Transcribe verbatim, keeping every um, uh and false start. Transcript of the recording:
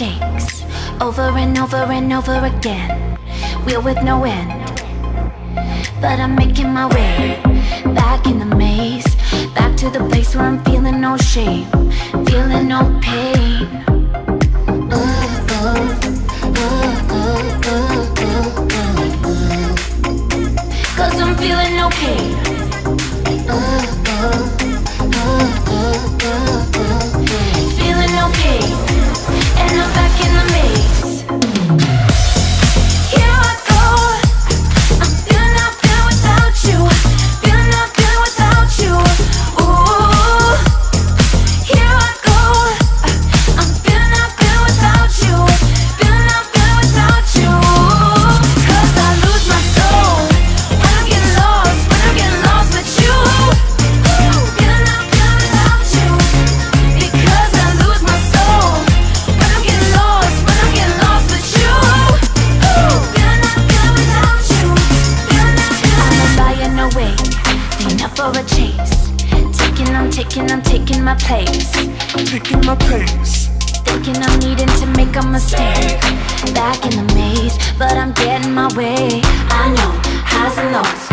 mistakes over and over and over again. Wheel with no end, but I'm making my way back in the maze, back to the place where I'm feeling no shame, feeling no pain. Ooh, ooh, ooh, ooh, ooh, ooh, ooh. Cause I'm feeling okay. Ooh, ooh, ooh, ooh, ooh, ooh. Feeling okay, and I'm back in the maze. I'm taking my place, I'm taking my place. Thinking I'm needing to make a mistake. Back in the maze, but I'm getting my way. I know highs and lows,